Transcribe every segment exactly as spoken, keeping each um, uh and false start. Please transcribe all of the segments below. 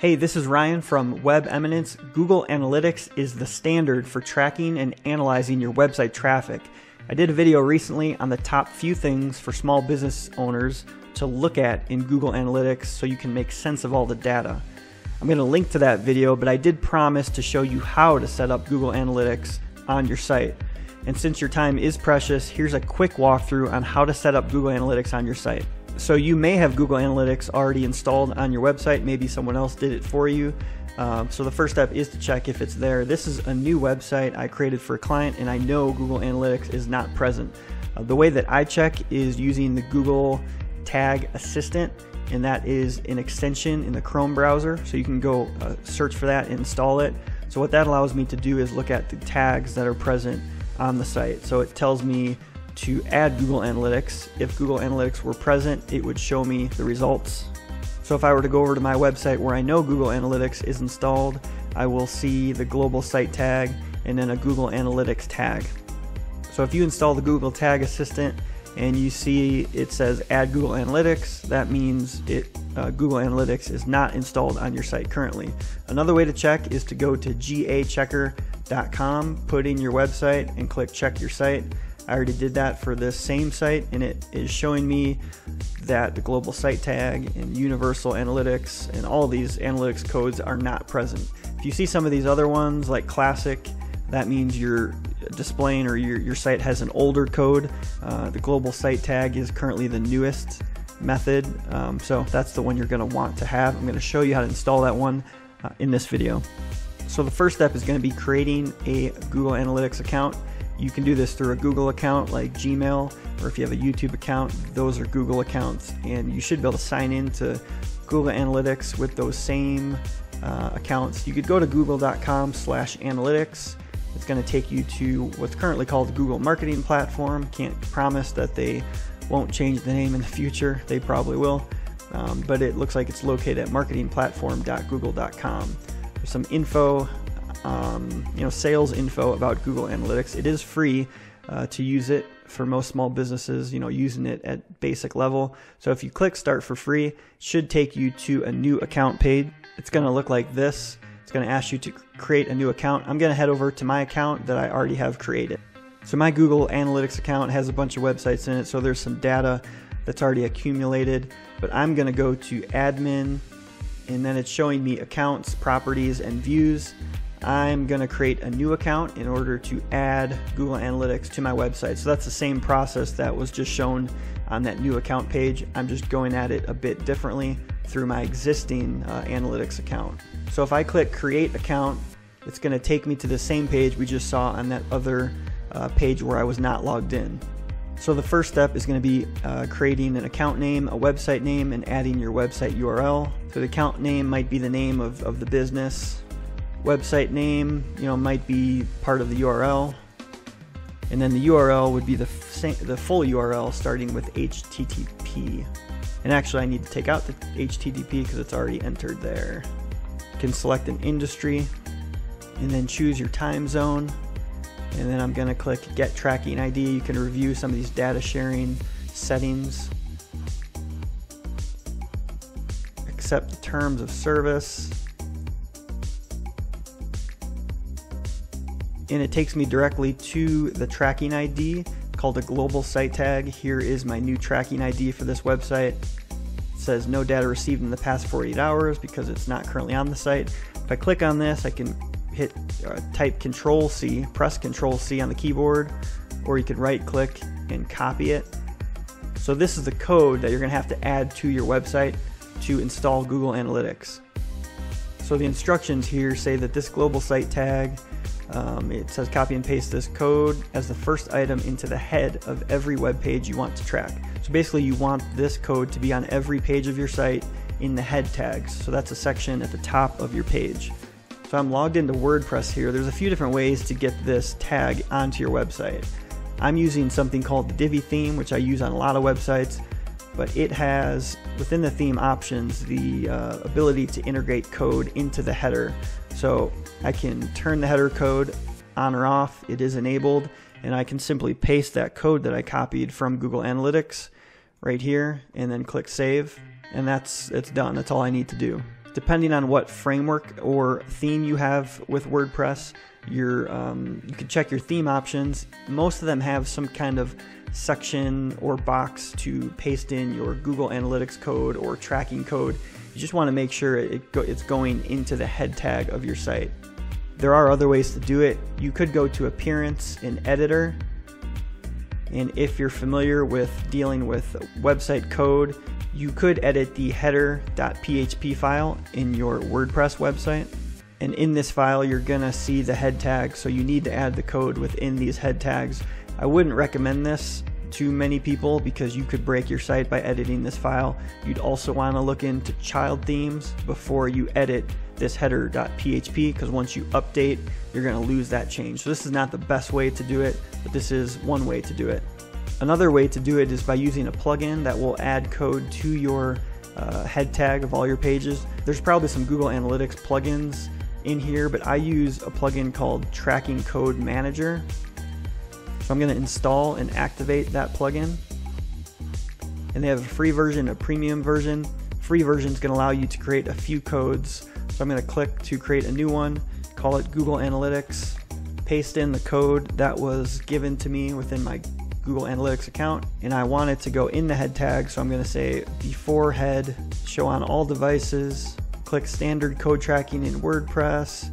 Hey, this is Ryan from Web Eminence. Google Analytics is the standard for tracking and analyzing your website traffic. I did a video recently on the top few things for small business owners to look at in Google Analytics so you can make sense of all the data. I'm going to link to that video, but I did promise to show you how to set up Google Analytics on your site. And since your time is precious, here's a quick walkthrough on how to set up Google Analytics on your site. So you may have Google Analytics already installed on your website. Maybe someone else did it for you. Um, so the first step is to check if it's there. This is a new website I created for a client, and I know Google Analytics is not present. Uh, the way that I check is using the Google Tag Assistant, and that is an extension in the Chrome browser. So you can go uh, search for that and install it. So what that allows me to do is look at the tags that are present on the site. So it tells me to add Google Analytics. If Google Analytics were present, it would show me the results. So if I were to go over to my website where I know Google Analytics is installed, I will see the global site tag and then a Google Analytics tag. So if you install the Google Tag Assistant and you see it says add Google Analytics, that means it uh, Google Analytics is not installed on your site currently. Another way to check is to go to G A checker dot com, put in your website and click check your site. I already did that for this same site, and it is showing me that the global site tag and universal analytics and all these analytics codes are not present. If you see some of these other ones like classic, that means you're displaying or your, your site has an older code. Uh, the global site tag is currently the newest method, um, so that's the one you're going to want to have. I'm going to show you how to install that one uh, in this video. So the first step is going to be creating a Google Analytics account. You can do this through a Google account like Gmail, or if you have a YouTube account, those are Google accounts, and you should be able to sign in to Google Analytics with those same uh, accounts. You could go to google dot com slash analytics. It's going to take you to what's currently called Google Marketing Platform. Can't promise that they won't change the name in the future. They probably will, um, but it looks like it's located at marketing platform dot google dot com. There's some info. Um, you know, sales info about Google Analytics. It is free uh, to use it for most small businesses, you know, using it at basic level. So if you click start for free, it should take you to a new account page. It's going to look like this. It's going to ask you to create a new account. I'm going to head over to my account that I already have created. So my Google Analytics account has a bunch of websites in it, so there's some data that's already accumulated, but I'm going to go to admin, and then it's showing me accounts, properties, and views. I'm going to create a new account in order to add Google Analytics to my website. So that's the same process that was just shown on that new account page. I'm just going at it a bit differently through my existing uh, analytics account. So if I click create account, it's going to take me to the same page we just saw on that other uh, page where I was not logged in. So the first step is going to be uh, creating an account name, a website name, and adding your website U R L. So the account name might be the name of, of the business. Website name, you know, might be part of the U R L, and then the U R L would be the the full U R L starting with H T T P. And actually, I need to take out the H T T P because it's already entered there. You can select an industry, and then choose your time zone. And then I'm going to click Get Tracking I D. You can review some of these data sharing settings. Accept the terms of service. And it takes me directly to the tracking I D called a global site tag. Here is my new tracking I D for this website. It says no data received in the past forty-eight hours because it's not currently on the site. If I click on this, I can hit uh, type Control C, press Control C on the keyboard, or you can right click and copy it. So this is the code that you're gonna have to add to your website to install Google Analytics. So the instructions here say that this global site tag, Um, it says copy and paste this code as the first item into the head of every web page you want to track. So basically you want this code to be on every page of your site in the head tags. So that's a section at the top of your page. So I'm logged into WordPress here. There's a few different ways to get this tag onto your website. I'm using something called the Divi theme, which I use on a lot of websites, but it has within the theme options the uh, ability to integrate code into the header. So I can turn the header code on or off. It is enabled, and I can simply paste that code that I copied from Google Analytics right here and then click save, and that's it's done. That's all I need to do. Depending on what framework or theme you have with WordPress, your um, you can check your theme options. Most of them have some kind of section or box to paste in your Google Analytics code or tracking code. You just want to make sure it go, it's going into the head tag of your site. There are other ways to do it. You could go to Appearance and Editor, and if you're familiar with dealing with website code, you could edit the header dot P H P file in your WordPress website. And in this file, you're gonna see the head tag, so you need to add the code within these head tags. I wouldn't recommend this to many people because you could break your site by editing this file. You'd also wanna look into child themes before you edit this header dot P H P, because once you update, you're gonna lose that change. So this is not the best way to do it, but this is one way to do it. Another way to do it is by using a plugin that will add code to your uh, head tag of all your pages. There's probably some Google Analytics plugins in here, but I use a plugin called Tracking Code Manager. So I'm going to install and activate that plugin. And they have a free version, a premium version. Free version is going to allow you to create a few codes. So I'm going to click to create a new one, call it Google Analytics, paste in the code that was given to me within my Google Analytics account, and I want it to go in the head tag, so I'm going to say before head, show on all devices, click standard code tracking in WordPress,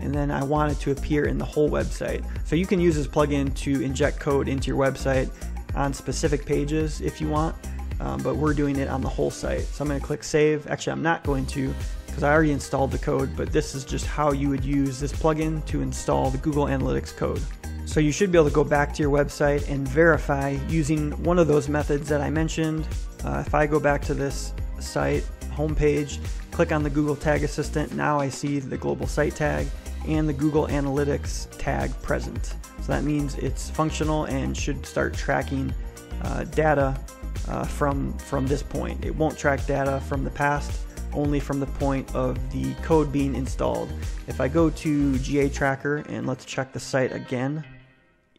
and then I want it to appear in the whole website. So you can use this plugin to inject code into your website on specific pages if you want, um, but we're doing it on the whole site. So I'm going to click save. Actually, I'm not going to, because I already installed the code, but this is just how you would use this plugin to install the Google Analytics code. So you should be able to go back to your website and verify using one of those methods that I mentioned. Uh, if I go back to this site homepage, click on the Google Tag Assistant, now I see the global site tag and the Google Analytics tag present. So that means it's functional and should start tracking uh, data uh, from, from this point. It won't track data from the past, only from the point of the code being installed. If I go to G A tracker and let's check the site again,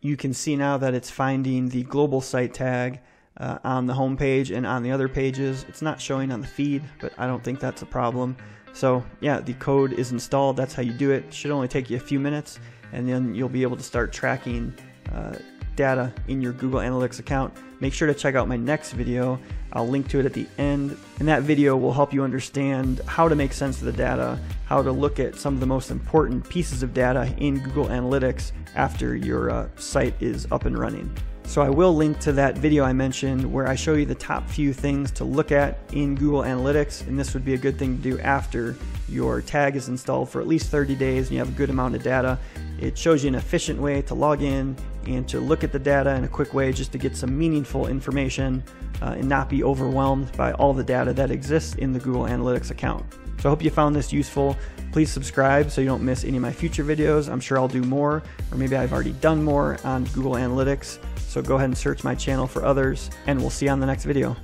you can see now that it's finding the global site tag uh, on the home page and on the other pages. It's not showing on the feed, but I don't think that's a problem. So yeah, the code is installed. That's how you do it. It should only take you a few minutes, and then you'll be able to start tracking uh, data in your Google Analytics account. Make sure to check out my next video. I'll link to it at the end, and that video will help you understand how to make sense of the data, how to look at some of the most important pieces of data in Google Analytics after your uh, site is up and running. So I will link to that video I mentioned where I show you the top few things to look at in Google Analytics, and this would be a good thing to do after your tag is installed for at least thirty days and you have a good amount of data. It shows you an efficient way to log in and to look at the data in a quick way just to get some meaningful information uh, and not be overwhelmed by all the data that exists in the Google Analytics account. So I hope you found this useful. Please subscribe so you don't miss any of my future videos. I'm sure I'll do more, or maybe I've already done more on Google Analytics. So go ahead and search my channel for others, and we'll see you on the next video.